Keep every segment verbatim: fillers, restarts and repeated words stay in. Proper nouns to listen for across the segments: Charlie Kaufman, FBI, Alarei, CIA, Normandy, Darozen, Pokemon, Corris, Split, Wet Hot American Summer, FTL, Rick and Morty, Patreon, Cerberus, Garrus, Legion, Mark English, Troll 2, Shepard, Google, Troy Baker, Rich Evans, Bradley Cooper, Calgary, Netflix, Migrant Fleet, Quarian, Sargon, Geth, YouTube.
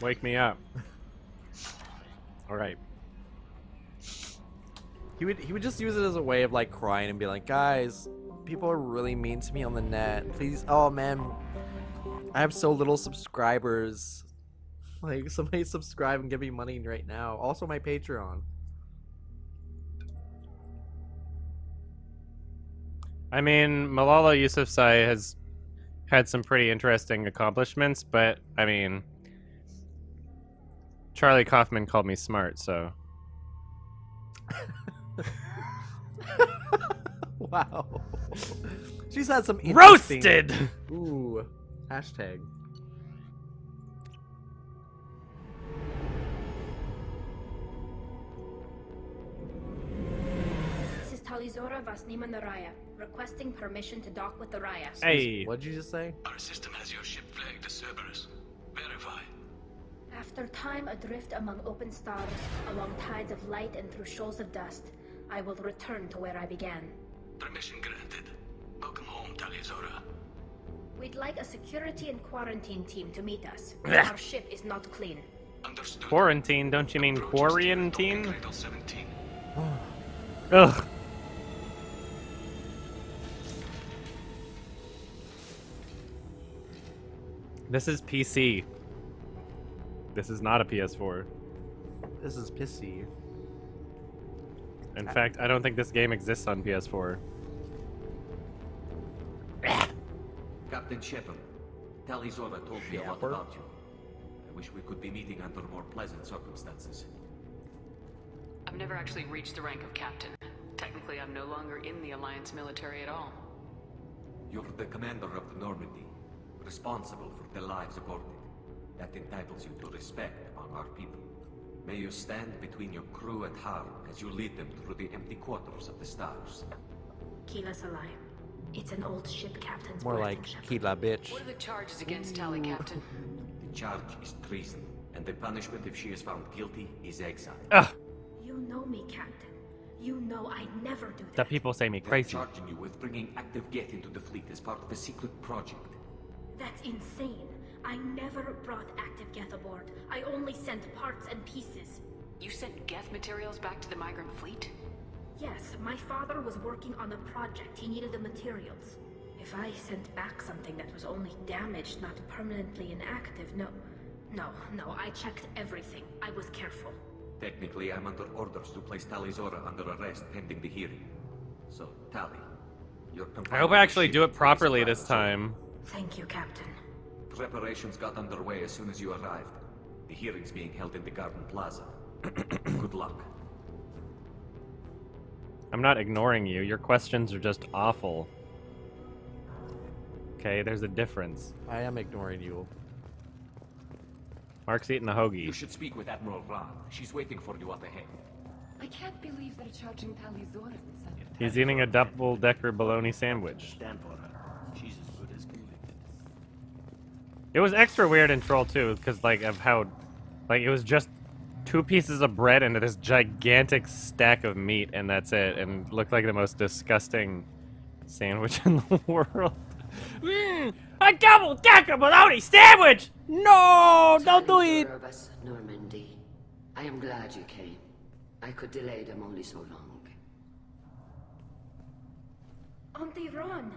Wake me up. All right. He would he would just use it as a way of like crying and be like, guys, people are really mean to me on the net. Please, oh man, I have so little subscribers. Like, somebody subscribe and give me money right now. Also my Patreon. I mean, Malala Yousafzai has had some pretty interesting accomplishments, but I mean, Charlie Kaufman called me smart, so. Wow. She's had some interesting... Roasted! Ooh. Hashtag. This is Tali'Zorah vas Neema Nar Rayya, requesting permission to dock with the Raya. Hey. What did you just say? Our system has your ship flagged as Cerberus. Verify. After time adrift among open stars, along tides of light and through shoals of dust, I will return to where I began. Permission granted. Welcome home, Tali'Zorah. We'd like a security and quarantine team to meet us. Our ship is not clean. Understood. Quarantine? Don't you mean Quarian team? Ugh. This is P C. This is not a P S four. This is pissy. In I fact, I don't think this game exists on P S four. Captain Shepard, Tali'Zorah told me a lot about you. I wish we could be meeting under more pleasant circumstances. I've never actually reached the rank of captain. Technically, I'm no longer in the Alliance military at all. You're the commander of the Normandy, responsible for the lives aborted. That entitles you to respect among our people. May you stand between your crew and harm as you lead them through the empty quarters of the stars. Keela Salai. It's an old ship captain's More like Keela, bitch. What are the charges against Tali, Captain? The charge is treason, and the punishment if she is found guilty is exile. Ugh. You know me, Captain. You know I never do that. The people say me crazy. They're charging you with bringing active Geth into the fleet as part of a secret project. That's insane. I never brought active Geth aboard. I only sent parts and pieces. You sent Geth materials back to the Migrant Fleet? Yes, my father was working on a project. He needed the materials. If I sent back something that was only damaged, not permanently inactive, no. No, no, I checked everything. I was careful. Technically, I'm under orders to place Tali'Zorah under arrest pending the hearing. So, Tali, you're... I hope I actually do it properly this time. Thank you, Captain. Preparations got underway as soon as you arrived. The hearing's being held in the Garden Plaza. Good luck. I'm not ignoring you. Your questions are just awful. Okay, there's a difference. I am ignoring you. Mark's eating a hoagie. You should speak with Admiral Rand. She's waiting for you up ahead. I can't believe they're charging Tali'Zorah with such a... He's eating a double-decker bologna sandwich. Stand for her. She's as good as convicted. It was extra weird in Troll two because, like, of how... Like, it was just... two pieces of bread into this gigantic stack of meat, and that's it. And it looked like the most disgusting sandwich in the world. Mm, a double-decker bologna sandwich! No, don't do it! Normandy, I am glad you came. I could delay them only so long. Auntie Ron,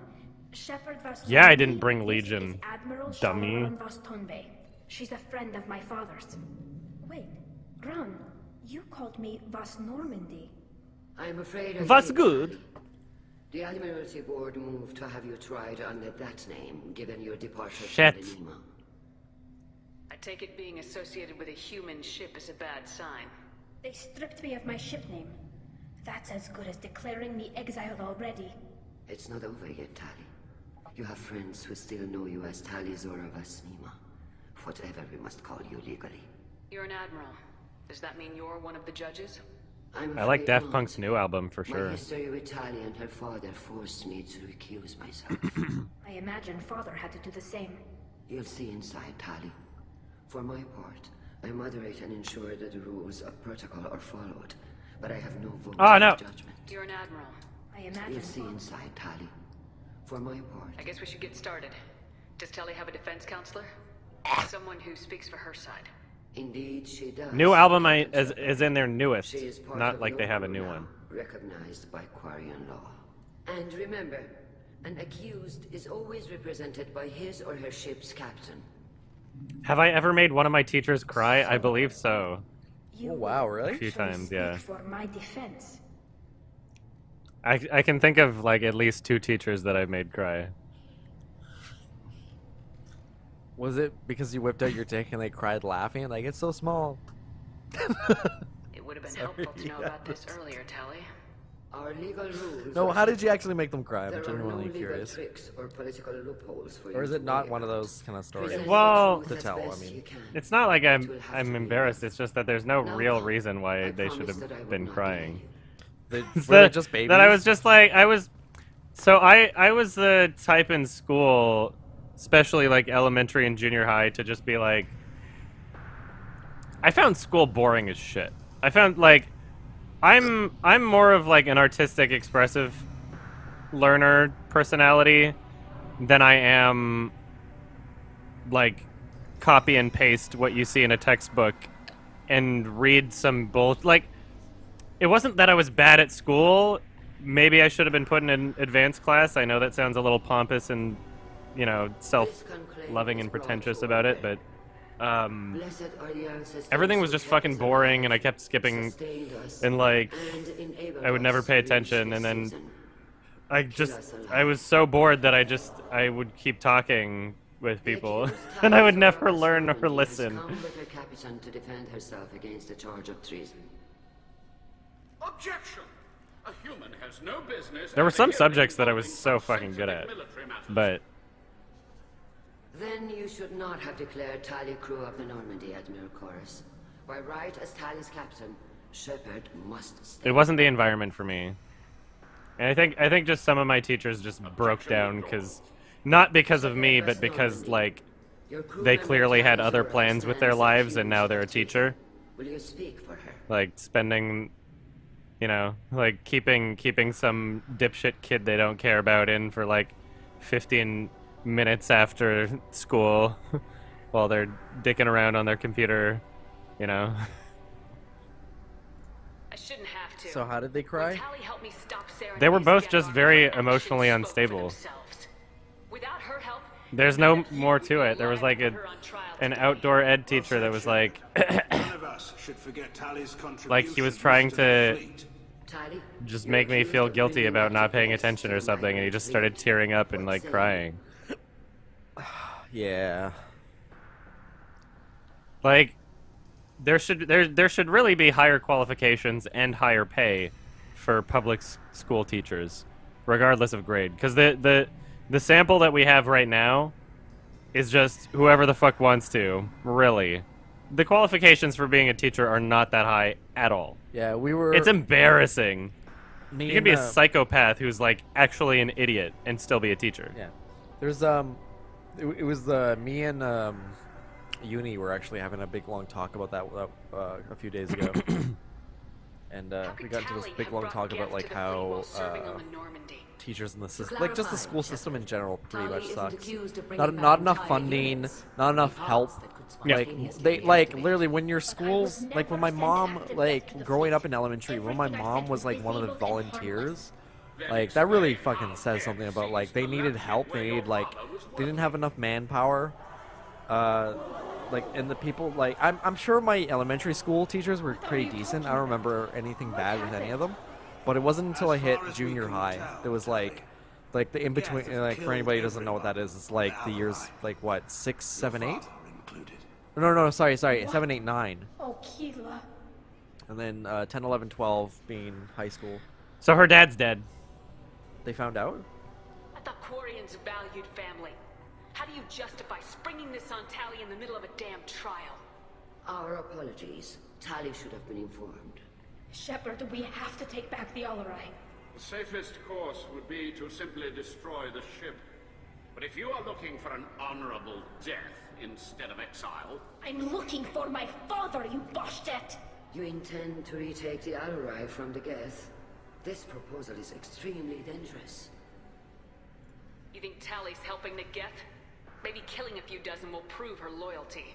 Shepard vas... Yeah, I didn't bring Legion. Dummy. She's a friend of my father's. Wait. Ron, you called me vas Normandy. I'm afraid I... Vas good. The Admiralty Board moved to have you tried under that name, given your departure Shit. from the Nemo. I take it being associated with a human ship is a bad sign. They stripped me of my ship name. That's as good as declaring me exiled already. It's not over yet, Tali. You have friends who still know you as Tali'Zorah vas Neema, whatever we must call you legally. You're an admiral. Does that mean you're one of the judges? I'm I like Daft Punk's new album for sure. My history with Tali and her father forced me to recuse myself. I imagine father had to do the same. You'll see inside, Tali. For my part, I moderate and ensure that the rules of protocol are followed, but I have no vote oh, no. in judgment. You're an admiral. I imagine. You'll see inside, Tali. For my part. I guess we should get started. Does Tali have a defense counselor? Someone who speaks for her side. Indeed, she does. New album I, is, is in their newest, not like they have a new one. Recognized by Quarian law. And remember, an accused is always represented by his or her ship's captain. Have I ever made one of my teachers cry? I believe so. Oh, wow, really? A few times, yeah. For my defense. I, I can think of like at least two teachers that I've made cry. Was it because you whipped out your dick and they cried laughing? Like, it's so small. It would have been Sorry, helpful to know yeah. about this earlier, Tally. Our legal rules. No, how did you actually make them cry? I'm genuinely no curious. Or, political loopholes for or is it not one of those kind of stories? Well, to tell. I mean, it's not like I'm I'm embarrassed. It's just that there's no now, real reason why I they should have been crying. They, were that, they just babies? That I was just like I was. So I I was the type in school, especially like elementary and junior high, to just be like. I found school boring as shit. I found like. I'm I'm more of like an artistic, expressive learner personality than I am like copy and paste what you see in a textbook and read some bull. Like, it wasn't that I was bad at school. Maybe I should have been put in an advanced class. I know that sounds a little pompous and, you know, self-loving and pretentious about it, but. Um, everything was just fucking boring, and I kept skipping, and like, I would never pay attention, and then I just, I was so bored that I just, I would keep talking with people, and I would never learn or listen. Objection! A human has no business. There were some subjects that I was so fucking good at, but... Then you should not have declared Tali crew of the Normandy, Admiral Chorus. By right as Tali's captain, Shepard must stay. It wasn't the environment for me. And I think I think just some of my teachers just Objection broke down because not because of me, but because like they clearly had other plans with their lives and now they're a teacher. Will you speak for her? Like spending you know, like keeping keeping some dipshit kid they don't care about in for like fifteen minutes after school while they're dicking around on their computer, you know. I shouldn't have to. So how did they cry? Help me stop they were both just very emotionally unstable. Without her help, there's no more to it. There was like a, an outdoor ed teacher that was like like he was trying to just make me feel guilty about not paying attention or something, and he just started tearing up and like crying. Yeah. Like, there should there there should really be higher qualifications and higher pay for public school teachers, regardless of grade. Because the the the sample that we have right now is just whoever the fuck wants to. Really, the qualifications for being a teacher are not that high at all. Yeah, we were. It's embarrassing. Me you can be a psychopath who's like actually an idiot and still be a teacher. Yeah. There's um. It, it was the me and um, Uni were actually having a big long talk about that uh, a few days ago, and uh, we got into this big long talk about like how uh, teachers in the system, like just the school system in general, pretty much sucks. Not not enough funding, not enough help. Yeah. Like they like literally when your schools, like when my mom, like growing up in elementary, when my mom was like one of the volunteers. Like, that really fucking says something about, like, they needed help, they needed, like, they didn't have enough manpower, uh, like, and the people, like, I'm, I'm sure my elementary school teachers were pretty decent, I don't remember anything bad with any of them, but it wasn't until I hit junior high, it was, like, like, the in-between, like, for anybody who doesn't know what that is, it's, like, the years, like, what, six, seven, eight? No, no, no, sorry, sorry, seven, eight, nine. And then, uh, ten, eleven, twelve being high school. So her dad's dead. They found out? I thought Quarians valued family. How do you justify springing this on Tali in the middle of a damn trial? Our apologies. Tali should have been informed. Shepard, we have to take back the Olorai. The safest course would be to simply destroy the ship. But if you are looking for an honorable death instead of exile... I'm looking for my father, you boshtet! You intend to retake the Olorai from the Geth? This proposal is extremely dangerous. You think Tali's helping the Geth? Maybe killing a few dozen will prove her loyalty.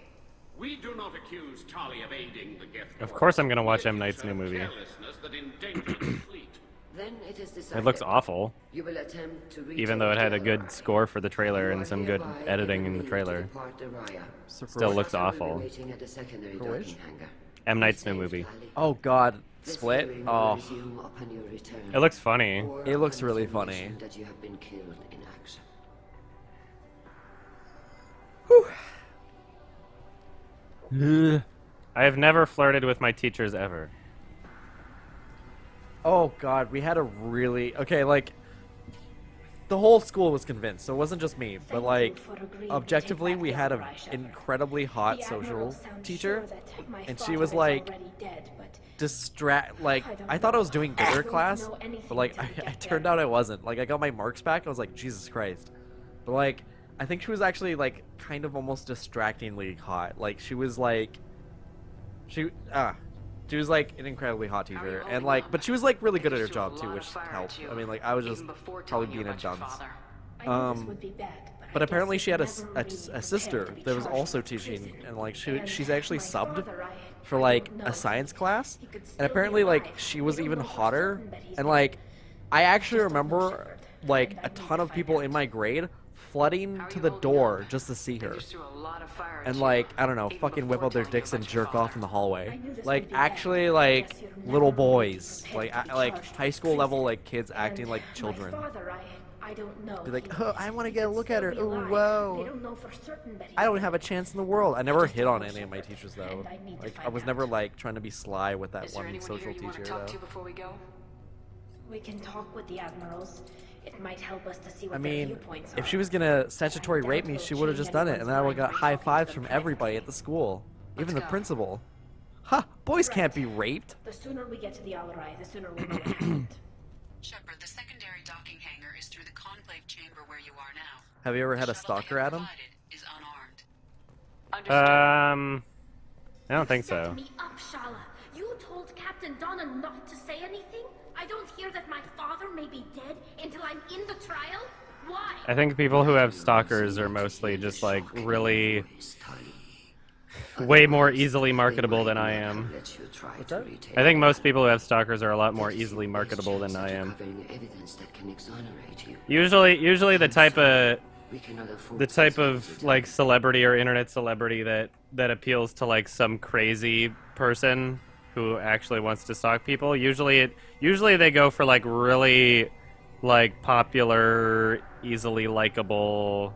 We do not accuse Tali of aiding the Geth. Of course I'm gonna watch M. Night's new movie. Then it is decided. It looks awful. You will attempt to reach even though it had a good score for the trailer and some good editing in the trailer. Still looks awful. M. Night's new movie. Oh god, Split? Oh. It looks funny. It looks really funny. That you have been killed in action. Whew. I have never flirted with my teachers ever. Oh god, we had a really okay, like the whole school was convinced, so it wasn't just me, but like objectively we had an incredibly hot social teacher, and she was like distract like I thought I was doing good in her class, but like I, I turned out I wasn't. Like I got my marks back, I was like, Jesus Christ. But like I think she was actually like kind of almost distractingly hot. Like she was like she ah. Uh, She was like an incredibly hot teacher, and like, but she was like really good at her job too, which helped. I mean, like, I was just probably being a dunce. Um, but apparently she had a, a, a sister that was also teaching, and like, she she's actually subbed for like a science class, and apparently like she was even hotter. And like, I actually remember like a ton of people in my grade flooding to the door just to see her, and like I don't know, fucking whip out their dicks and jerk off in the hallway. Like actually, like little boys, like I, like high school level like kids acting like children. Be like, oh, I want to get a look at her. Oh, whoa! I don't have a chance in the world. I never hit on any of my teachers though. Like I was never like trying to be sly with that one social teacher though. We can talk with the admirals. It might help us to see what I mean, if are. She was gonna statutory rape me, she would have just done it, and then I would have got high fives from everybody at the school, even the principal. Ha! Huh, boys right. Can't be raped. The sooner we get to the Alarei, the sooner we'll know what happened. Shepard, the secondary docking hangar is through the conclave chamber where you are now. Have you ever had a stalker, Adam? Is um, I don't think so. Me up, Shala. You told Captain Donna not to say anything. I don't hear that my father may be dead until I'm in the trial? Why? I think people who have stalkers are mostly just like really way more easily marketable than I am. I think most people who have stalkers are a lot more easily marketable than I am. Usually usually the type of the type of like celebrity or internet celebrity that that appeals to like some crazy person who actually wants to stalk people. Usually it usually they go for like really like popular, easily likable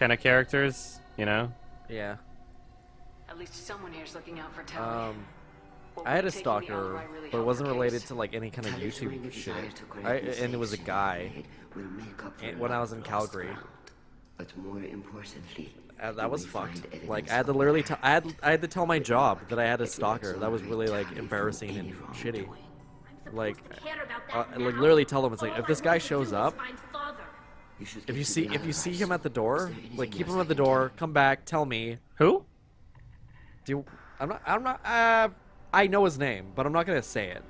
kind of characters, you know? Yeah. At least someone here's looking out for Tali. Um I had a stalker, but it wasn't related to like any kind of YouTube shit. I, and it was a guy when I was in Calgary. But more importantly, uh, that was fucked. Like I had to literally, t I had, I had to tell my job that I had a stalker. That was really like embarrassing and shitty. Like, uh, like literally tell them it's like if this guy shows up, if you see, if you see him at the door, like keep him at the door. Come back, tell me. Who? Do you, I'm not. I'm not. Uh, I know his name, but I'm not gonna say it.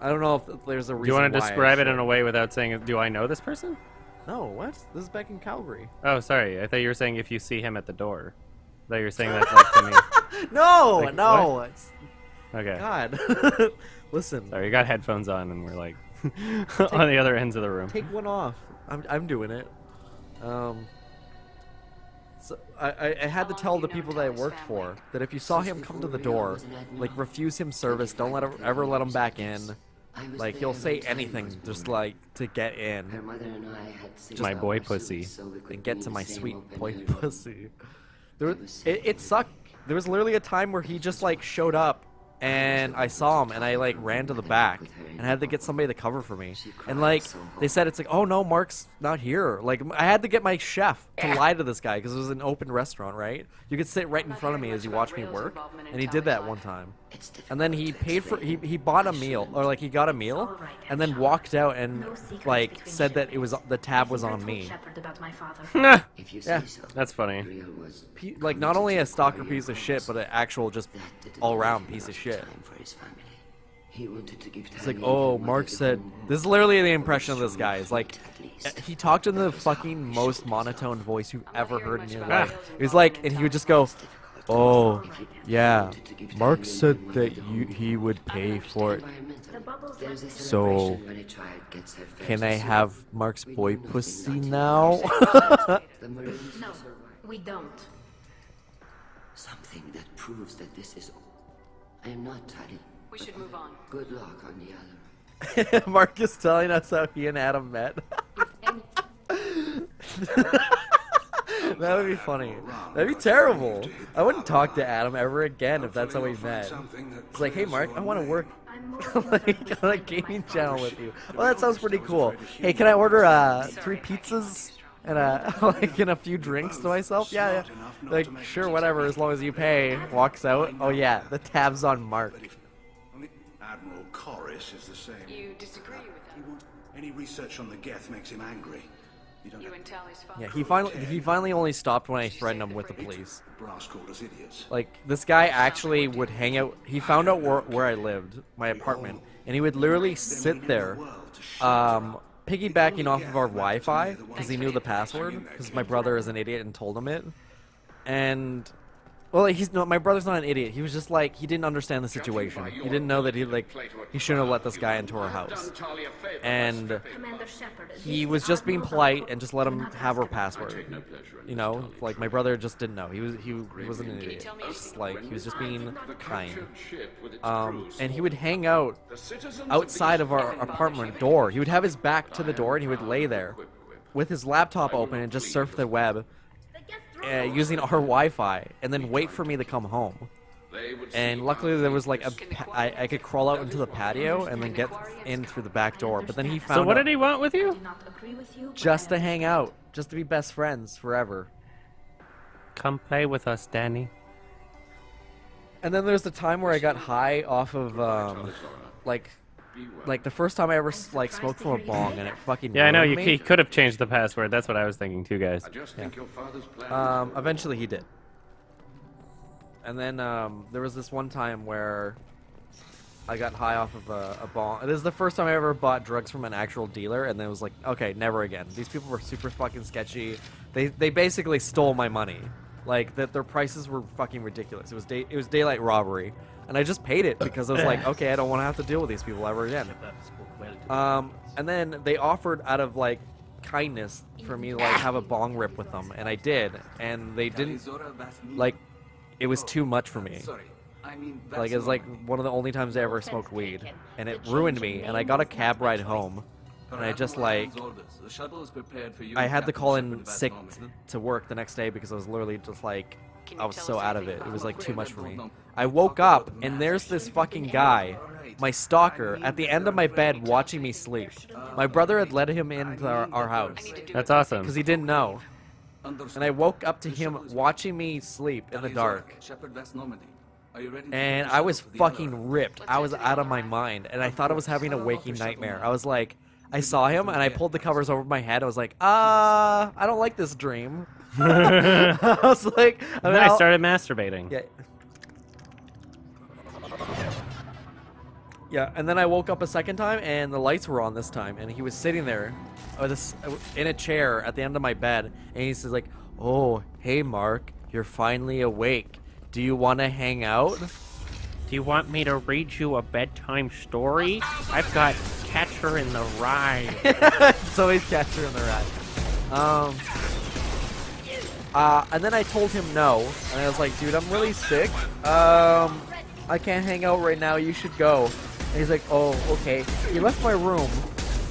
I don't know if there's a reason. Do you want to describe it in a way without saying, do I know this person? No, what? This is back in Calgary. Oh, sorry. I thought you were saying if you see him at the door. I thought you were saying that like, to me. No, like, no. It's... Okay. God. Listen. Sorry, you got headphones on and we're like take, on the other ends of the room. Take one off. I'm, I'm doing it. Um, so I, I, I had to tell the people that I worked for that if you saw him come to the door, like refuse him service, don't let him, ever let him back in. Like he'll say anything just like to get in. Her mother and I had just my boy pussy and get to my sweet boy pussy. There was, it, it sucked. There was literally a time where he just like showed up and I saw him and I like ran to the back and I had to get somebody to cover for me. And like they said it's like, oh no, Mark's not here. Like I had to get my chef to lie to this guy because it was an open restaurant, right? You could sit right in front of me as you watch me work, and he did that one time. And then he paid for he he bought a meal or like he got a meal and then walked out and like said that it was the tab was on me. Nah. Yeah, that's funny. P like not only a stalker piece of shit, but an actual just all-round piece of shit. He wanted to give time. It's like, oh, Mark said, this is literally the impression of this guy. It's like, he talked in the fucking most monotone voice you've ever heard in your life. It was like, and he would just go, oh, yeah, Mark said that you, he would pay for it. So, can I have Mark's boy pussy now? No, we don't. Something that proves that this is... I am not Tali. We should move on. Good luck on the Alarei. Mark is telling us how he and Adam met. That would be funny. That'd be terrible. I wouldn't talk to Adam ever again if that's how we met. It's like, hey Mark, I want to work like, on a gaming channel with you. Well, that sounds pretty cool. Hey, can I order uh, three pizzas and a, like, and a few drinks to myself? Yeah, yeah. Like, sure, whatever, as long as you pay. Walks out. Oh yeah, the tab's on Mark. Admiral Corris is the same. You disagree with them? Any research on the Geth makes him angry. You don't you and yeah, he finally he finally only stopped when I threatened him with the police. Like, this guy actually would hang out. He found out where, where I lived, my apartment, and he would literally sit there, um, piggybacking off of our Wi-Fi because he knew the password because my brother is an idiot and told him it. And well, he's no, my brother's not an idiot. He was just like, he didn't understand the situation. He didn't know that he like he shouldn't have let this guy into our house. And he was just being polite and just let him have her password. You know, like, my brother just didn't know. He was he, he wasn't an idiot. Just like, he was just being kind. Um, and he would hang out outside of our apartment door. He would have his back to the door and he would lay there with his laptop open and just surf the web. Uh, using our Wi-Fi, and then wait for me to come home. And luckily there was like a I, I could crawl out into the patio and then get in through the back door. But then he found. So what did he want with you? Just to hang out, just to be best friends forever. Come play with us, Danny. And then there's the time where I got high off of um, like. Like the first time I ever like smoked from a bong, and it fucking yeah. I know you me. He could have changed the password. That's what I was thinking too, guys. I just think yeah. your father's plan um, eventually he did. And then um, there was this one time where I got high off of a, a bong. It is the first time I ever bought drugs from an actual dealer, and then it was like, okay, never again. These people were super fucking sketchy. They they basically stole my money. Like that, their prices were fucking ridiculous. It was day it was daylight robbery. And I just paid it because I was like, okay, I don't want to have to deal with these people ever again. Um, and then they offered out of like kindness for me to like have a bong rip with them, and I did. And they didn't like. It was too much for me. Like it was like one of the only times I ever smoked weed, and it ruined me. And I got a cab ride home, and I just like I had to call in sick to work the next day because I was literally just like. I was so out of it. It was like too much for me. I woke up and there's this fucking guy, my stalker, at the end of my bed watching me sleep. My brother had let him into our, our house. That's awesome. Because he didn't know. And I woke up to him watching me sleep in the dark. And I was fucking ripped. I was out of my mind. And I thought I was having a waking nightmare. I was like, I saw him and I pulled the covers over my head. I was like, ah, uh, I don't like this dream. I was like, I, mean, I started masturbating. Yeah. Yeah, and then I woke up a second time, and the lights were on this time, and he was sitting there, with this, in a chair at the end of my bed, and he says like, "Oh, hey Mark, you're finally awake. Do you want to hang out? Do you want me to read you a bedtime story? I've got Catcher in the Rye." It's always Catcher in the Rye. Um. Uh, and then I told him no, and I was like, dude, I'm really sick, um, I can't hang out right now, you should go. And he's like, oh, okay. He left my room,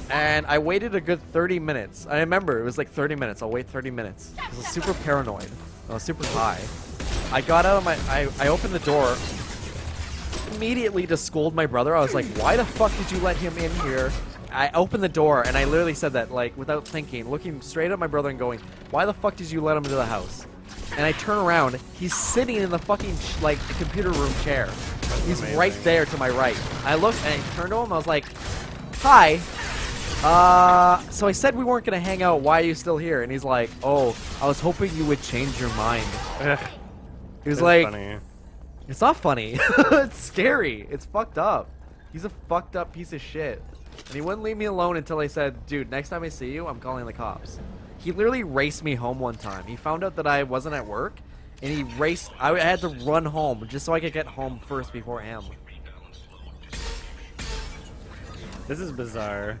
and I waited a good thirty minutes. I remember, it was like thirty minutes, I'll wait thirty minutes. I was super paranoid, I was super high. I got out of my, I, I opened the door, immediately to scold my brother. I was like, why the fuck did you let him in here? I opened the door and I literally said that, like, without thinking, looking straight at my brother and going, why the fuck did you let him into the house? And I turn around, he's sitting in the fucking, like, the computer room chair. He's right there to my right. I looked and I turned to him, I was like, hi. Uh, so I said we weren't gonna hang out, why are you still here? And he's like, oh, I was hoping you would change your mind. He was like, funny. It's not funny. It's scary. It's fucked up. He's a fucked up piece of shit. And he wouldn't leave me alone until I said, dude, next time I see you, I'm calling the cops. He literally raced me home one time. He found out that I wasn't at work, and he raced. I had to run home just so I could get home first before him. This is bizarre.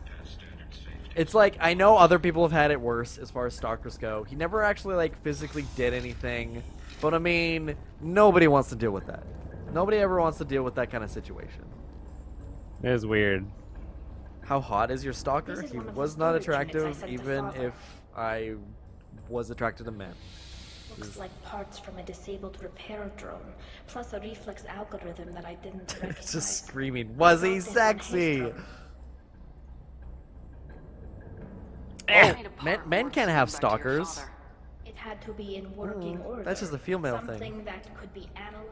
It's like, I know other people have had it worse as far as stalkers go. He never actually, like, physically did anything. But, I mean, nobody wants to deal with that. Nobody ever wants to deal with that kind of situation. It is weird. How hot is your stalker? Is he was not attractive, even if I was attracted to men. Looks like parts from a disabled repair drone, plus a reflex algorithm that I didn't recognize. Just screaming, was he sexy? Oh, men, men can't have stalkers. It had to be in working order. That's just a female thing. Something that could be analyzed.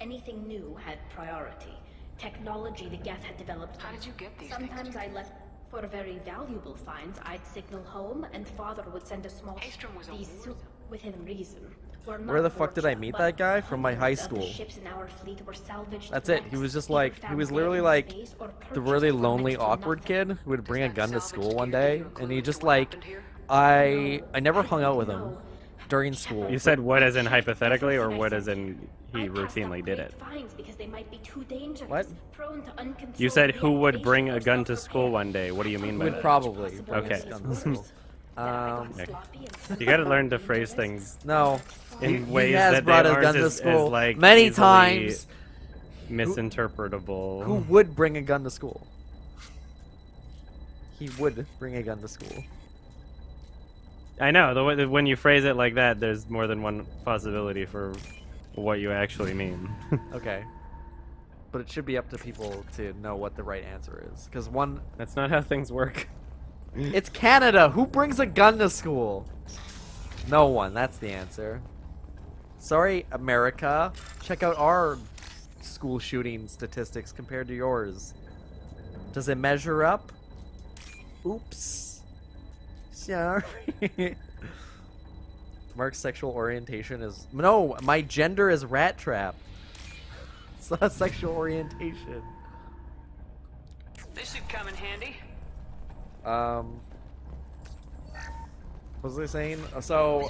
Anything new had priority. Technology the Geth had developed. How did you get these things? Sometimes I left for very valuable finds. I'd signal home, and father would send a small. Within reason. Where the fuck did I meet that guy? From my high school. That's it. He was just like, he was literally like the really lonely, awkward kid who would bring a gun to school one day, and he just like, I, I never hung out with him during school. You said what as in hypothetically, or what as in he routinely did it? What? You said who would bring a gun to school one day? What do you mean by that? Probably. Okay. Um, you gotta learn to phrase things. No, in he, ways he has that brought they a gun to school as, like, many times. Misinterpretable. Who, who would bring a gun to school? He would bring a gun to school. I know. The way that when you phrase it like that, there's more than one possibility for what you actually mean. Okay, but it should be up to people to know what the right answer is, because one. That's not how things work. It's Canada! Who brings a gun to school? No one, that's the answer. Sorry, America. Check out our school shooting statistics compared to yours. Does it measure up? Oops. Sorry. Mark's sexual orientation is... No, my gender is rat trap. It's not sexual orientation. This should come in handy. Um, what was I saying? So,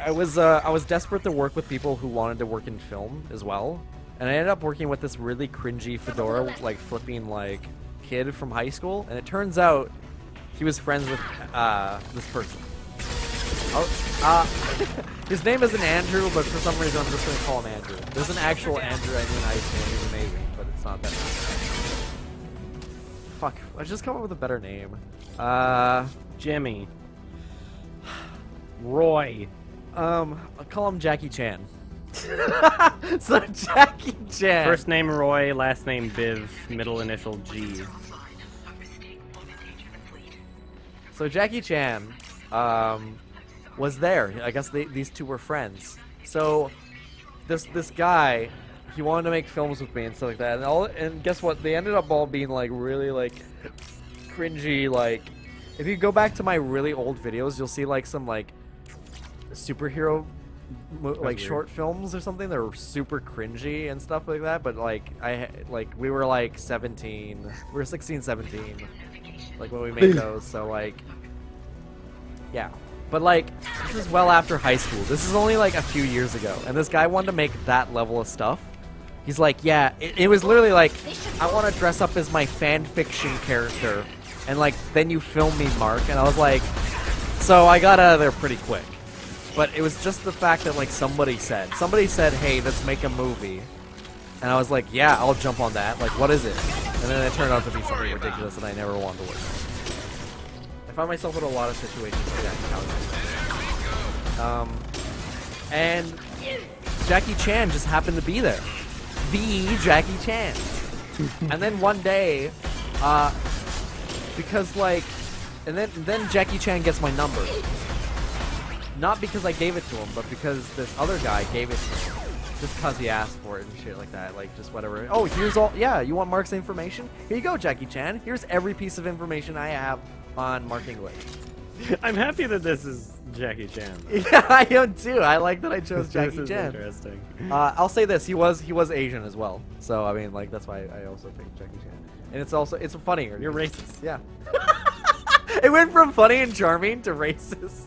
I was uh, I was desperate to work with people who wanted to work in film as well, and I ended up working with this really cringy fedora, like flipping like kid from high school, and it turns out he was friends with uh, this person. Oh, uh, his name isn't Andrew, but for some reason I'm just gonna call him Andrew. There's an actual Andrew I knew in high school. He's amazing, but it's not that much. Fuck, I just come up with a better name. Uh, Jimmy. Roy. Um, I'll call him Jackie Chan. So Jackie Chan. First name Roy, last name Biv, middle initial G. So Jackie Chan, um, was there. I guess they, these two were friends. So this this guy. He wanted to make films with me and stuff like that, and all. And guess what? They ended up all being like really like cringy. Like, if you go back to my really old videos, you'll see like some like superhero like weird. Short films or something. They're super cringy and stuff like that. But like I like we were like seventeen, we were sixteen, seventeen, like when we made those. So like, yeah. But, like, this is well after high school. This is only, like, a few years ago. And this guy wanted to make that level of stuff. He's like, yeah, it, it was literally like, I want to dress up as my fan fiction character. And, like, then you film me, Mark. And I was like, so I got out of there pretty quick. But it was just the fact that, like, somebody said. Somebody said, hey, let's make a movie. And I was like, yeah, I'll jump on that. Like, what is it? And then it turned out to be something ridiculous and I never wanted to work on. I found myself in a lot of situations like that in Calgary. Um, and Jackie Chan just happened to be there. The Jackie Chan. And then one day, uh, because like, and then then Jackie Chan gets my number. Not because I gave it to him, but because this other guy gave it to him. Just cause he asked for it and shit like that, like just whatever. Oh, here's all, yeah, you want Mark's information? Here you go, Jackie Chan. Here's every piece of information I have on Mark English. I'm happy that this is Jackie Chan. Yeah, I am too. I like that I chose Jackie this Chan. This is interesting. Uh, I'll say this: he was he was Asian as well. So I mean, like that's why I also picked Jackie Chan. And it's also it's funnier. You're racist. Yeah. It went from funny and charming to racist.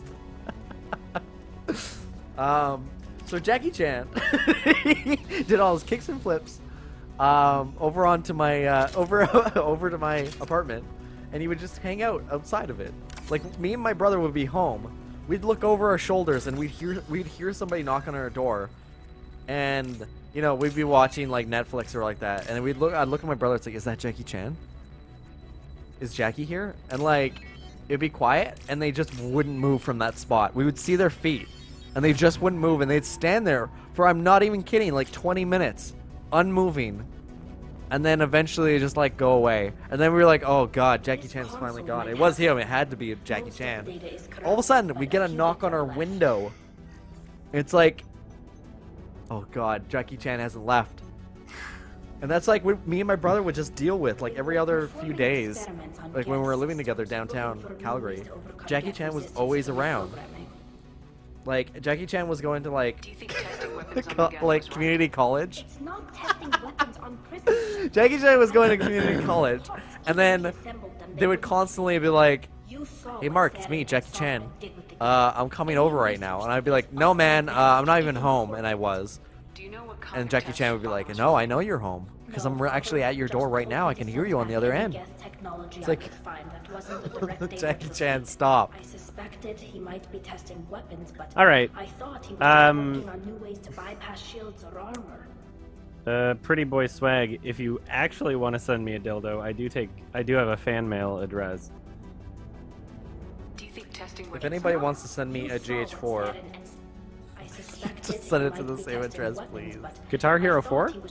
um, so Jackie Chan did all his kicks and flips um, over onto my uh, over over to my apartment, and he would just hang out outside of it. Like me and my brother would be home, we'd look over our shoulders and we'd hear we'd hear somebody knock on our door, and you know we'd be watching like Netflix or like that, and then we'd look. I'd look at my brother. It's like, is that Jackie Chan? Is Jackie here? And like, it'd be quiet, and they just wouldn't move from that spot. We would see their feet, and they just wouldn't move, and they'd stand there for, I'm not even kidding, like twenty minutes, unmoving, and then eventually just like go away. And then we were like, oh god, Jackie Chan's finally gone. It was him. It had to be Jackie Chan. All of a sudden, we get a knock on our window. It's like, oh god, Jackie Chan hasn't left. And that's like what me and my brother would just deal with like every other few days, like when we were living together downtown Calgary. Jackie Chan was always around. Like Jackie Chan was going to like co like community college. Jackie Chan was going to community college, and then they would constantly be like, "Hey Mark, it's me, Jackie Chan. Uh, I'm coming over right now," and I'd be like, "No man, uh, I'm not even home," and I was. And Jackie Chan would be like, "No, I know you're home, because I'm actually at your door right now. I can hear you on the other end." It's like, Jackie Chan, stop. All right. Um. Uh, pretty boy swag. If you actually want to send me a dildo, I do take. I do have a fan mail address. If anybody wants to send me a G H four. Just send it to the same address, please. Guitar Hero four? What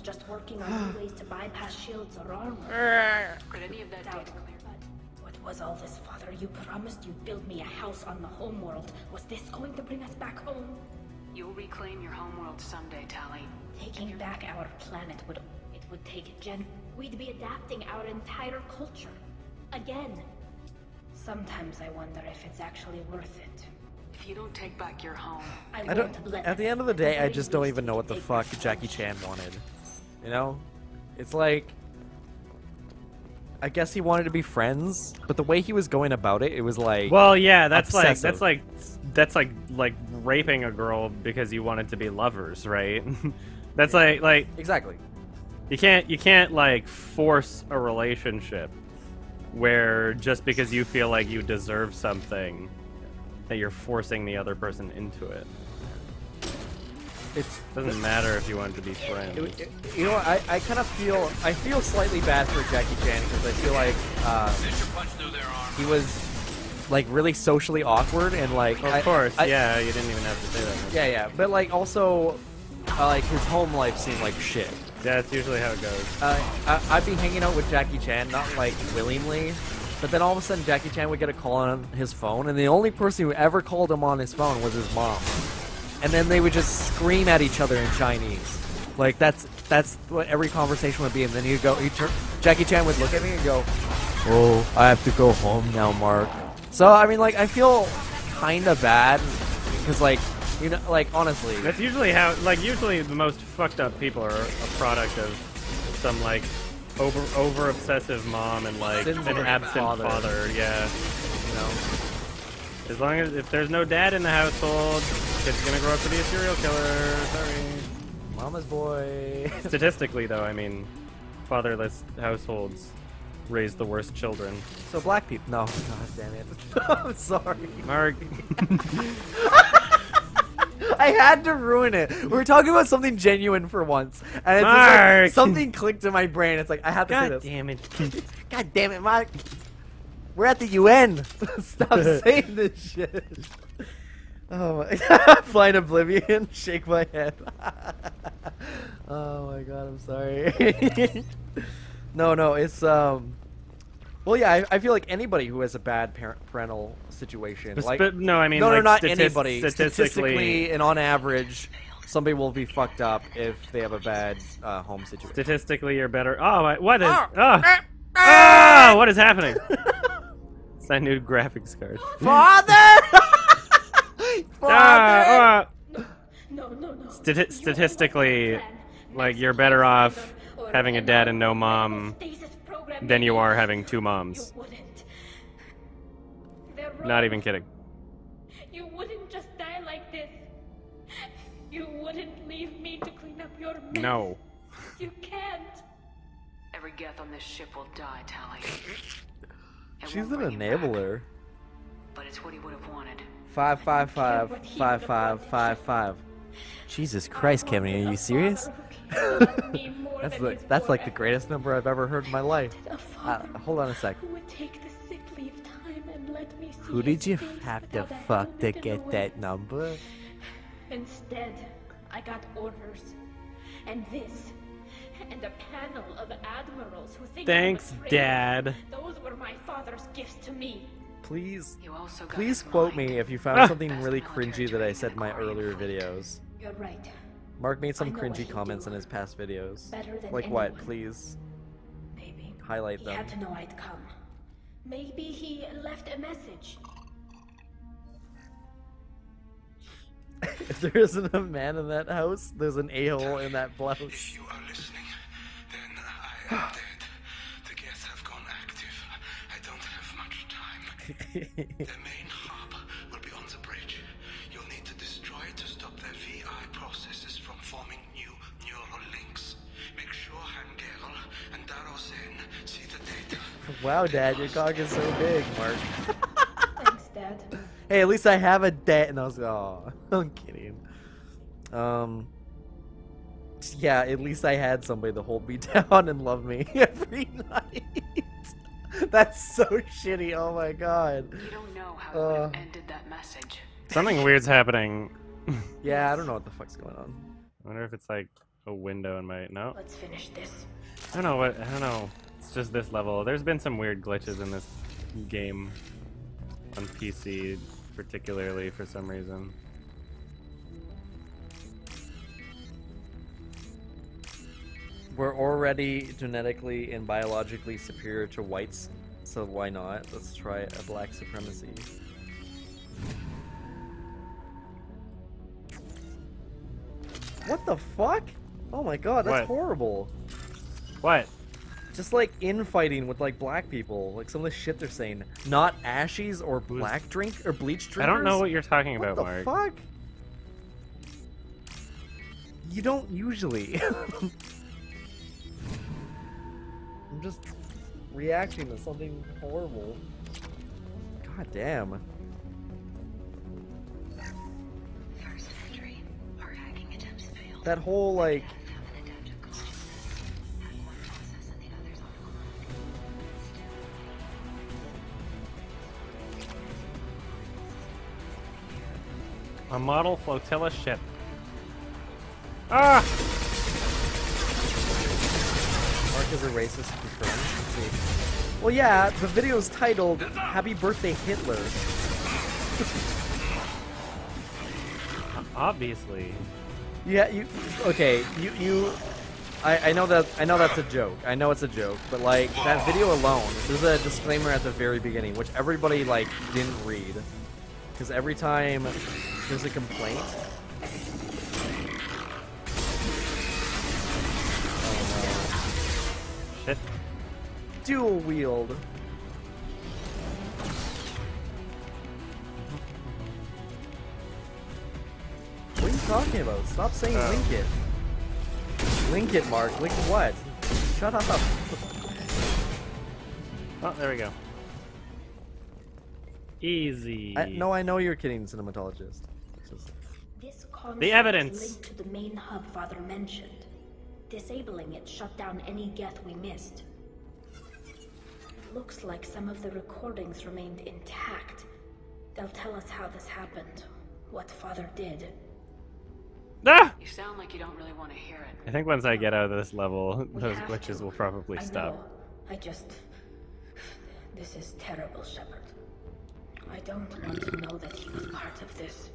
was all this, Father? You promised you'd build me a house on the homeworld. Was this going to bring us back home? You'll reclaim your homeworld someday, Tali. Taking back our planet would it would take Gen. We'd be adapting our entire culture again. Sometimes I wonder if it's actually worth it. If you don't take back your home, I don't. At the end of the day, I just don't even know what the fuck Jackie Chan wanted. You know, it's like, I guess he wanted to be friends, but the way he was going about it, it was like, well, yeah, that's obsessive. like that's like that's like like raping a girl because you wanted to be lovers, right? That's yeah. like like exactly. You can't you can't like force a relationship where just because you feel like you deserve something, that you're forcing the other person into it. It doesn't matter if you want to be friends. It, it, you know, I, I kind of feel I feel slightly bad for Jackie Chan because I feel like um, he was like really socially awkward and like. Of I, course, I, yeah, you didn't even have to say that much. Yeah, yeah, but like also, uh, like his home life seemed like shit. Yeah, that's usually how it goes. Uh, I, I'd be hanging out with Jackie Chan, not like willingly. But then all of a sudden, Jackie Chan would get a call on his phone, and the only person who ever called him on his phone was his mom. And then they would just scream at each other in Chinese. Like, that's that's what every conversation would be. And then he'd go, he'd turn, Jackie Chan would look at me and go, "Oh, I have to go home now, Mark." So, I mean, like, I feel kind of bad, because, like, you know, like, honestly. That's usually how, like, usually the most fucked up people are a product of some, like, over over obsessive mom and like Sinful an absent father. father yeah, you know, as long as if there's no dad in the household, it's gonna grow up to be a serial killer. Sorry, mama's boy. Statistically though, I mean, fatherless households raise the worst children. So black people. No, god damn it. I'm sorry, Mark. I had to ruin it. We were talking about something genuine for once, and it's like something clicked in my brain. It's like I have to God say this. God damn it! God damn it, Mark! We're at the U N. Stop saying this shit. Oh my! Flying Oblivion. Shake my head. Oh my God! I'm sorry. No, no, it's um. Well, yeah, I, I feel like anybody who has a bad parent parental situation, like but, no, I mean, no, like no, not anybody. Statistically, statistically, and on average, somebody will be fucked up if they have a bad uh, home situation. Statistically, you're better. Oh, my, what is? Oh, oh what is happening? It's that new graphics card. Father, Ah, ah. No, no, no. Stati statistically, like, you're better off having a dad and no mom than you are having two moms. Not even kidding. You wouldn't just die like this. You wouldn't leave me to clean up your mess. No. You can't. Every Geth on this ship will die, Tali. She's an enabler. But it's what he would have wanted. Five, five, five, five, five, five, five. Jesus Christ, Cammy, are you serious? That's like, that's like the greatest number I've ever heard in my life. Uh, hold on a sec. Who did you have to fuck to get that number? Instead, I got orders, and this, and a panel of admirals who think. Thanks, Dad. Those were my father's gifts to me. Please, please quote me if you found something really cringy that I said in my earlier videos. You're right. Mark made some cringy comments in his past videos. Like what? Please highlight them. He had to know I'd come. Maybe he left a message. If there isn't a man in that house, there's an a-hole in that blouse. If you are listening, then I am dead. The Geth have gone active. I don't have much time. The main hub will be on the bridge. You'll need to destroy it to stop their V I processes from forming new neural links. Make sure Hangerl and Darozen see the data. Wow, Dad, your cock is so big, Mark. Thanks, Dad. Hey, at least I have a dad. And I was like, oh, I'm kidding. Um, yeah, at least I had somebody to hold me down and love me every night. That's so shitty. Oh my god. You don't know how uh, it would have ended that message. Something weird's happening. Yeah, I don't know what the fuck's going on. I wonder if it's like a window in my no. Let's finish this. I don't know what. I don't know. It's just this level. There's been some weird glitches in this game. On P C, particularly, for some reason. We're already genetically and biologically superior to whites, so why not? Let's try a black supremacy. What the fuck? Oh my god, that's what? Horrible. What? Just like infighting with like black people, like some of the shit they're saying. Not ashes or black drink or bleach drinkers. I don't know what you're talking about, Mark. What the fuck? You don't usually. I'm just reacting to something horrible. God damn. First entry, our hacking attempts failed. That whole like. A model flotilla ship. Ah! Mark is a racist confirmed. Well, yeah, the video is titled Happy Birthday Hitler. Obviously. Yeah, you. Okay, you. you I, I know that. I know that's a joke. I know it's a joke, but like that video alone, there's a disclaimer at the very beginning, which everybody like didn't read, because every time. There's a complaint. Oh no. Shit. Dual wield. What are you talking about? Stop saying oh. Link it. Link it, Mark. Link what? Shut up. Oh, there we go. Easy. I, no, I know you're kidding, cinematologist. This the evidence to the main hub Father mentioned. Disabling it shut down any Geth we missed. Looks like some of the recordings remained intact. They'll tell us how this happened, what Father did. Ah! You sound like you don't really want to hear it. I think once I get out of this level, we those glitches to. will probably I stop. Know. I just this is terrible, Shepard. I don't want to know that he was part of this.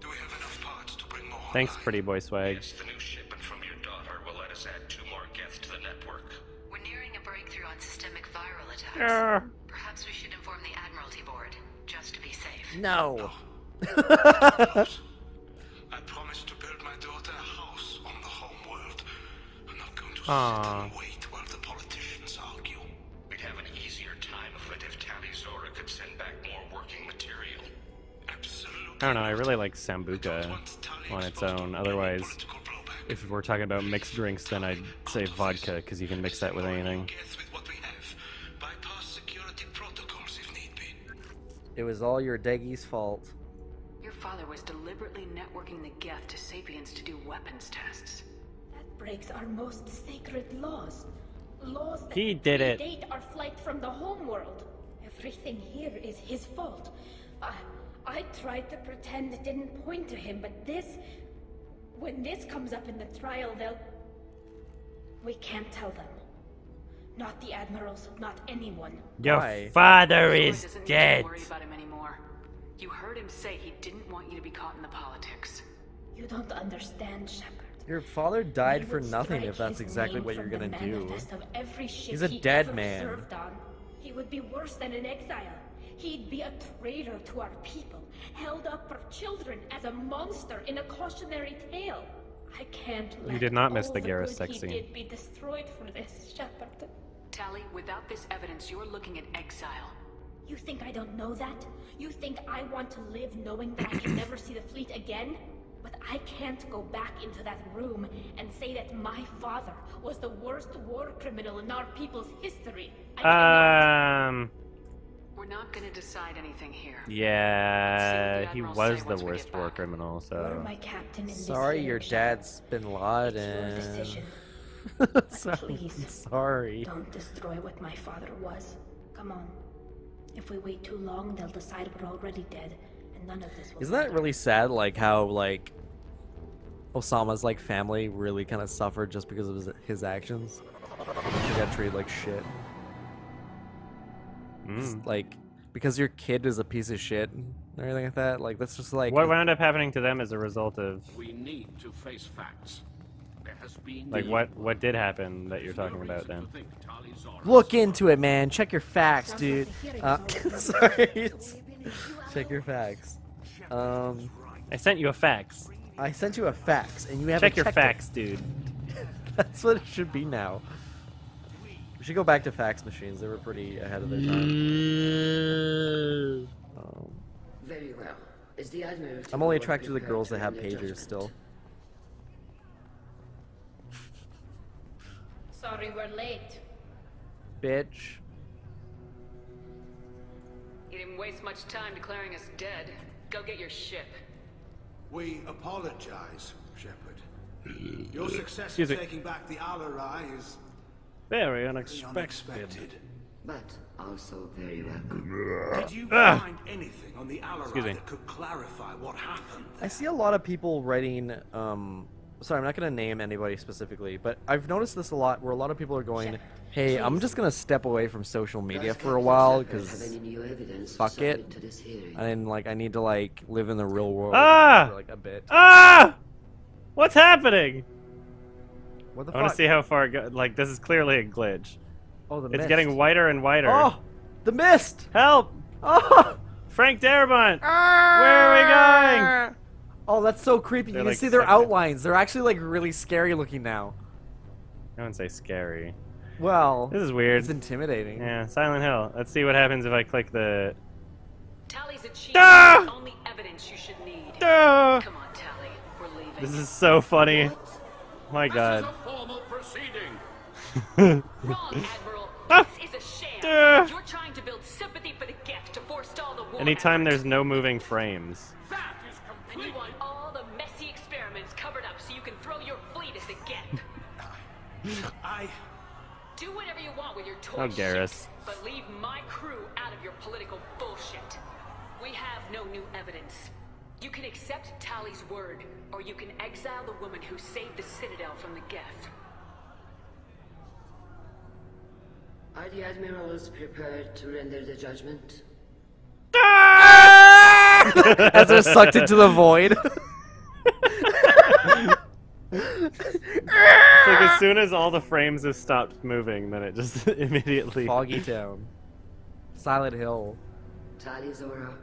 Do we have enough parts to bring more? Thanks, pretty boy swag. Yes, the new shipment from your daughter will let us add two more Geth to the network. We're nearing a breakthrough on systemic viral attacks. Yeah. Perhaps we should inform the Admiralty Board, just to be safe. No. No. I promised to build my daughter a house on the homeworld. I'm not going to Aww. sit and wait while the politicians argue. We'd have an easier time of it if Tali'Zorah could send back more working material. Absolutely. I don't know, I really like Sambuca on its own. Otherwise, if we're talking about mixed drinks, then I'd say vodka, because you can mix that with anything. It was all your Deggy's fault. Your father was deliberately networking the Geth to Sapiens to do weapons tests. That breaks our most sacred laws. Laws that he did it. predate our flight from the homeworld. Everything here is his fault. I, I tried to pretend it didn't point to him, but this... When this comes up in the trial, they'll... We can't tell them. Not the admirals, not anyone. Your Why? father is doesn't dead. Need to worry about him anymore. You heard him say he didn't want you to be caught in the politics. You don't understand, Shepard. Your father died for nothing if that's exactly what you're gonna do. He's a dead man. He would be worse than an exile. He'd be a traitor to our people, held up for children as a monster in a cautionary tale. I can't let you did not miss the Garrus sex scene. Be destroyed for this, Shepard. Tally, without this evidence, you're looking at exile. You think I don't know that? You think I want to live knowing that I can never see the fleet again? But I can't go back into that room and say that my father was the worst war criminal in our people's history. I um... We're not going to decide anything here. Yeah, he was the worst war criminal, so... Sorry your dad's been lauded. Sorry. Sorry. Don't destroy what my father was. Come on. If we wait too long, they'll decide we're already dead, and none of this will Isn't that really sad, like, how, like, Osama's, like, family really kind of suffered just because of his, his actions? He got treated like shit. Mm. Like, because your kid is a piece of shit and everything like that, like, that's just like... What wound up happening to them as a result of... We need to face facts. There has been like, what what did happen that you're talking about, then? Look into it, man. Check your facts, dude. Uh, sorry. Check your facts. Um, I sent you a fax. I sent you a fax, and you haven't checked it. Check your facts, dude. That's what it should be now. We should go back to fax machines. They were pretty ahead of their time. Um, Very well. Is the I'm only attracted to the girls that have pagers still. Sorry, we're late. Bitch. You didn't waste much time declaring us dead. Go get your ship. We apologize, Shepard. Your success in taking back the Alarei is... Very unexpected. unexpected. But also very welcome. Did you ah. find anything on the Alarei that could clarify what happened? I see a lot of people writing... Um, sorry, I'm not going to name anybody specifically, but I've noticed this a lot where a lot of people are going, hey, Please. I'm just going to step away from social media for a while because fuck it. And like, I need to like live in the real world ah! for like a bit. Ah! What's happening? What the fuck? I want to see how far it goes. Like, this is clearly a glitch. Oh, the mist. It's getting whiter and whiter. Oh, the mist! Help! Oh! Frank Darabont! Ah! Where are we going? Oh, that's so creepy. They're you can like see their segment. outlines. They're actually, like, really scary looking now. I wouldn't say scary. Well... This is weird. It's intimidating. Yeah, Silent Hill. Let's see what happens if I click the... Tally's achievement ah! is only evidence you should need. Ah! Come on, Tally. We're leaving. This is so funny. What? My God. This is a formal proceeding. Wrong, Admiral. Ah! This is a sham. Ah! You're trying to build sympathy for the gift to forestall the war. Anytime there's no moving frames. That is complete. All the messy experiments covered up so you can throw your fleet at the Geth. I do whatever you want with your toy oh, ships, but leave my crew out of your political bullshit. We have no new evidence. You can accept Tali's word, or you can exile the woman who saved the Citadel from the Geth. Are the admirals prepared to render the judgment? As they're sucked into the void. It's like as soon as all the frames have stopped moving, then it just immediately... Foggy Town. Silent Hill. Tali'Zorah,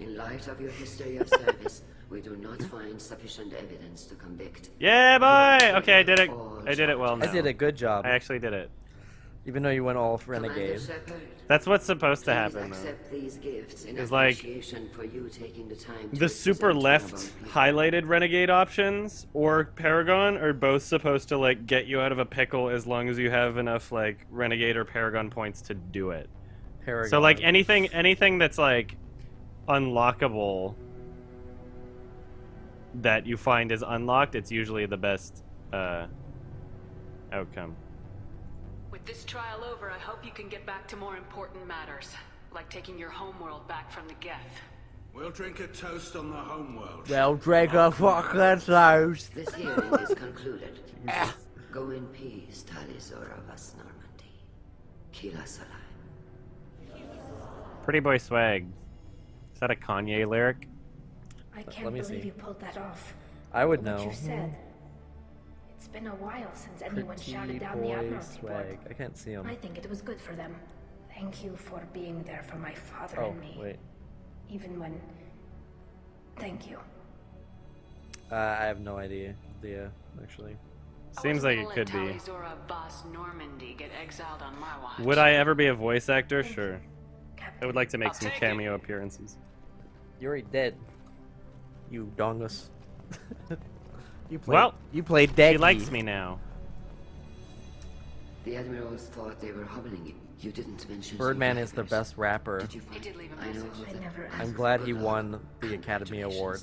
In light of your history of service, we do not find sufficient evidence to convict. Yeah, boy! Okay, I did it. I did it well now. I did a good job. I actually did it. Even though you went all renegade. That's what's supposed to happen, though. These gifts in it's like for you taking the, time the super left highlighted renegade options or Paragon are both supposed to like get you out of a pickle as long as you have enough like renegade or Paragon points to do it. Paragon. So like anything, anything that's like unlockable that you find is unlocked, it's usually the best uh, outcome. With this trial over, I hope you can get back to more important matters, like taking your homeworld back from the Geth. We'll drink a toast on the homeworld. We'll drink a fucking toast. This hearing is concluded. Go in peace, Tali'Zorah vas Normandy. Kila Salam. Pretty boy swag. Is that a Kanye lyric? I can't Let me believe see. you pulled that off. I would know. What you said. It's been a while since anyone Pretty shouted down the Admiralty Board. I can't see him. I think it was good for them. Thank you for being there for my father oh, and me. Wait. Even when... Thank you. Uh, I have no idea, Leah, actually. Seems like it could be. Would I ever be a voice actor? Thank sure. I would like to make I'll some cameo it. appearances. You're already dead. You dongus. You played, well, you played dead. He likes me now. The admirals thought they were hobbling you. You didn't mention Birdman is the best rapper. Did you find... did leave a I know I never I'm glad he won the Academy Award.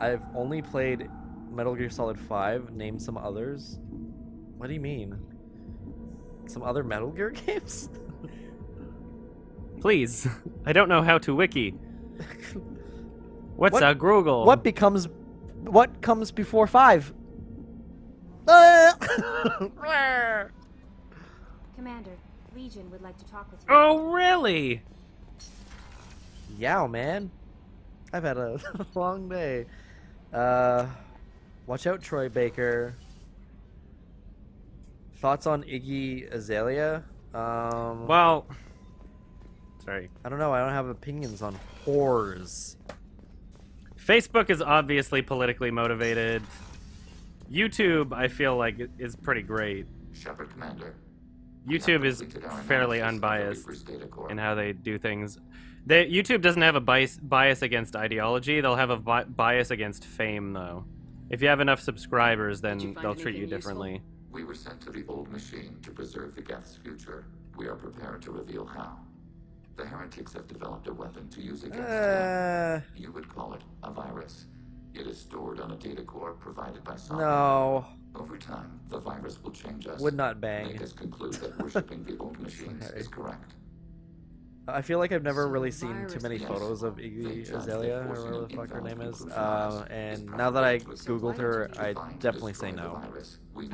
I've only played Metal Gear Solid five. Name some others. What do you mean? Some other Metal Gear games? Please. I don't know how to wiki. What's what, a Google? What becomes, what comes before five? Commander, Legion would like to talk with you. Oh really? Yeah, man. I've had a long day. Uh, watch out, Troy Baker. Thoughts on Iggy Azalea? Um, well. Sorry. I don't know. I don't have opinions on whores. Facebook is obviously politically motivated. YouTube, I feel like, is pretty great. Shepard, Commander. YouTube is fairly unbiased in how they do things. They, YouTube doesn't have a bias, bias against ideology. They'll have a bi bias against fame, though. If you have enough subscribers, then they'll treat you differently. Useful? We were sent to the old machine to preserve the Geth's future. We are prepared to reveal how. The heretics have developed a weapon to use against them. Uh, you would call it a virus. It is stored on a data core provided by software. No. Over time, the virus will change us. Would not bang. Make us conclude that worshipping the old machines okay. is correct. I feel like I've never so really seen too many yes. photos of Iggy Azalea, or whatever the fuck her name is. Uh, and now that I googled her, I definitely say no. We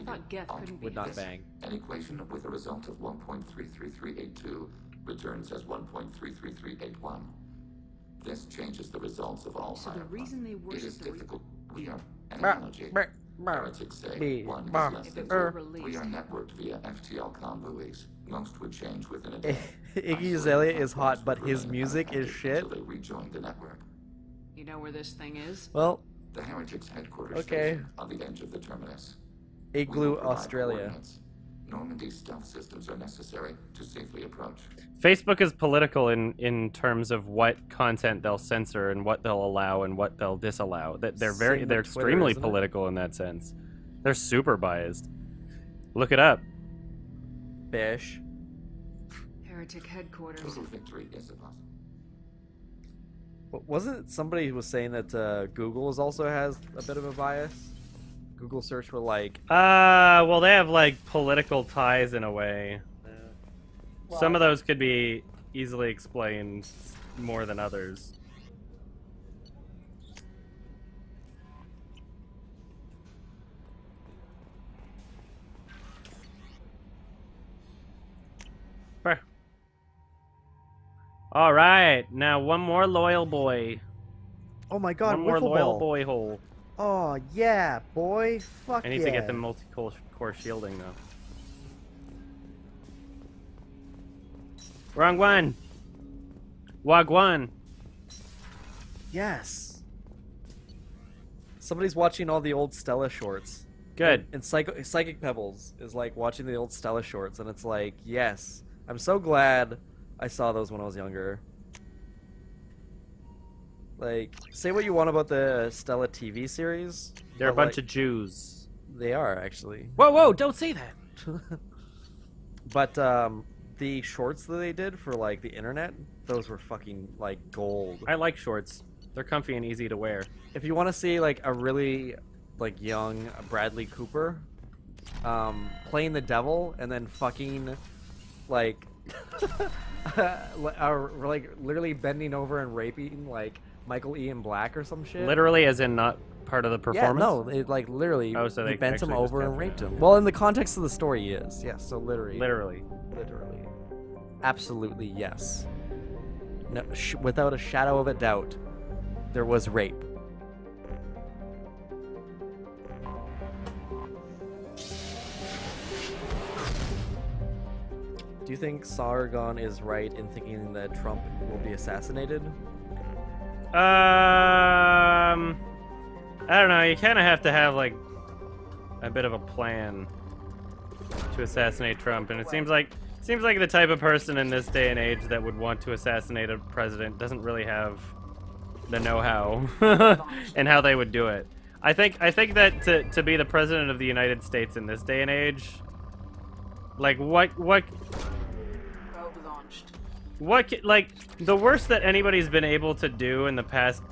would not bang. An equation with a result of one point three three three eight two returns as one point three three three eight one. This changes the results of all. So the reason they worship it is difficult. We are an analogy. Heretics say one is less than two. We are networked via F T L convoys. Most would change within a day. Iggy Azalea is hot, but his music is shit. They rejoined the network. You know where this thing is? Well, the heretics headquarters okay. on the edge of the terminus. Igloo, Australia. Normandy stealth systems are necessary to safely approach. Facebook is political in in terms of what content they'll censor and what they'll allow and what they'll disallow. That they're very they're extremely political in that sense. They're super biased. Look it up. Bish. Heretic headquarters. Total victory is impossible. Wasn't it somebody who was saying that uh, Google also has a bit of a bias? Google search for like. Uh, well, they have like political ties in a way. Yeah. Well, some of those could be easily explained more than others. Fair. All right, now one more loyal boy. Oh my God! One more loyal boy hole. Oh yeah, boy! Fuck yeah! I need yeah. to get the multi-core shielding though. Wrong one. Wagwan. Yes. Somebody's watching all the old Stella shorts. Good. And, and Psycho Psychic Pebbles is like watching the old Stella shorts, and it's like, yes, I'm so glad I saw those when I was younger. Like, say what you want about the Stella T V series. They're a bunch like, of Jews. They are, actually. Whoa, whoa, don't say that! But, um, the shorts that they did for, like, the internet, those were fucking, like, gold. I like shorts. They're comfy and easy to wear. If you want to see, like, a really, like, young Bradley Cooper, um, playing the devil and then fucking, like, like, literally bending over and raping, like, Michael Ian Black or some shit. Literally, as in not part of the performance. Yeah, no, it like literally oh, so they bent him over and raped him. Well, in the context of the story, he is. Yeah, so literally. Literally. Literally. Absolutely, yes. No, sh without a shadow of a doubt, there was rape. Do you think Sargon is right in thinking that Trump will be assassinated? Um, I don't know, you kind of have to have, like, a bit of a plan to assassinate Trump, and it seems like it seems like the type of person in this day and age that would want to assassinate a president doesn't really have the know-how and how they would do it. I think I think that to, to be the president of the United States in this day and age, like, what what What, like, the worst that anybody's been able to do in the past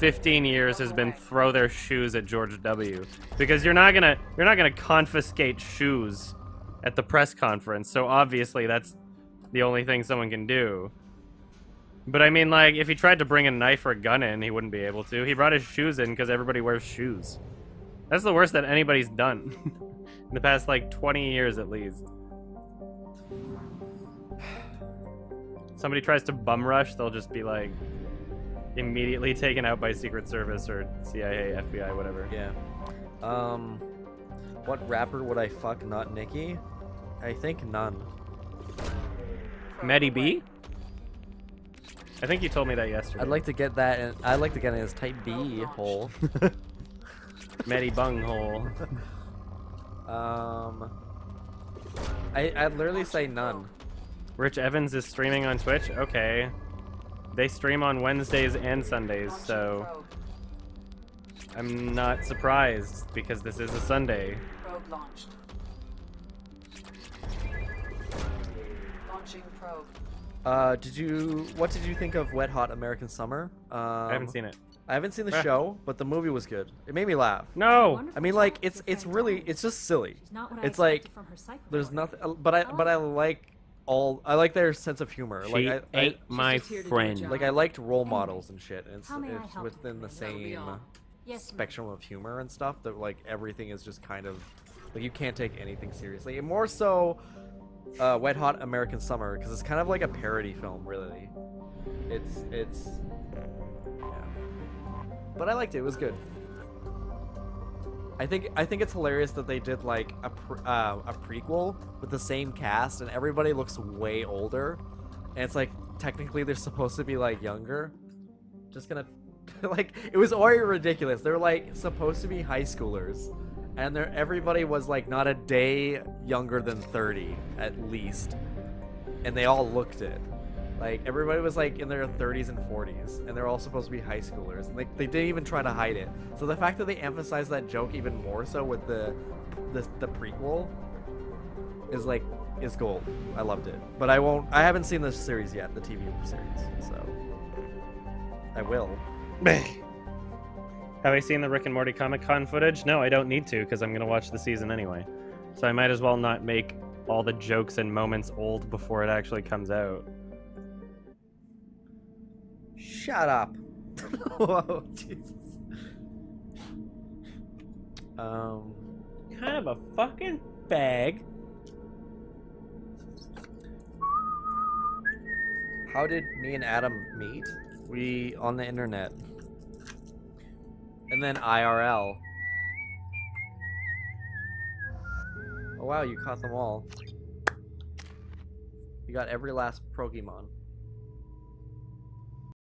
fifteen years has been throw their shoes at George W. Because you're not gonna, you're not gonna confiscate shoes at the press conference, so obviously that's the only thing someone can do. But I mean, like, if he tried to bring a knife or a gun in, he wouldn't be able to. He brought his shoes in because everybody wears shoes. That's the worst that anybody's done in the past, like, twenty years at least. Somebody tries to bum rush, they'll just be like immediately taken out by Secret Service or C I A, F B I, whatever. Yeah. Um, what rapper would I fuck? Not Nicki. I think none. Maddie B. I think you told me that yesterday. I'd like to get that. In, I'd like to get in his type B hole. Maddie Bung hole. um, I I'd literally say none. Rich Evans is streaming on Twitch? Okay. They stream on Wednesdays and Sundays, so... I'm not surprised, because this is a Sunday. Probe launched. Launching probe. Uh, did you... What did you think of Wet Hot American Summer? Um, I haven't seen it. I haven't seen the show, but the movie was good. It made me laugh. No, I mean, like, it's it's really it's just silly. It's like there's nothing, but I but I like. All I like their sense of humor. She like I, ate I, my friend. Like I liked Role Models and shit. It's, it's within the same yes, spectrum of humor and stuff. That like everything is just kind of like you can't take anything seriously. And more so, uh, Wet Hot American Summer because it's kind of like a parody film, really. It's it's. Yeah. But I liked it. It was good. I think I think it's hilarious that they did like a pre uh, a prequel with the same cast and everybody looks way older, and it's like technically they're supposed to be like younger. Just gonna like it was already ridiculous. They're like supposed to be high schoolers, and they're everybody was like not a day younger than thirty at least, and they all looked it. Like everybody was like in their thirties and forties, and they're all supposed to be high schoolers. And like they didn't even try to hide it. So the fact that they emphasized that joke even more so with the, the the prequel is like is gold. I loved it, but I won't. I haven't seen this series yet, the T V series. So I will. Have I seen the Rick and Morty Comic Con footage? No, I don't need to because I'm gonna watch the season anyway. So I might as well not make all the jokes and moments old before it actually comes out. Shut up. Whoa, Jesus. Um, kind of a fucking bag. How did me and Adam meet? We on the internet. And then I R L. Oh wow, you caught them all. You got every last Pokemon.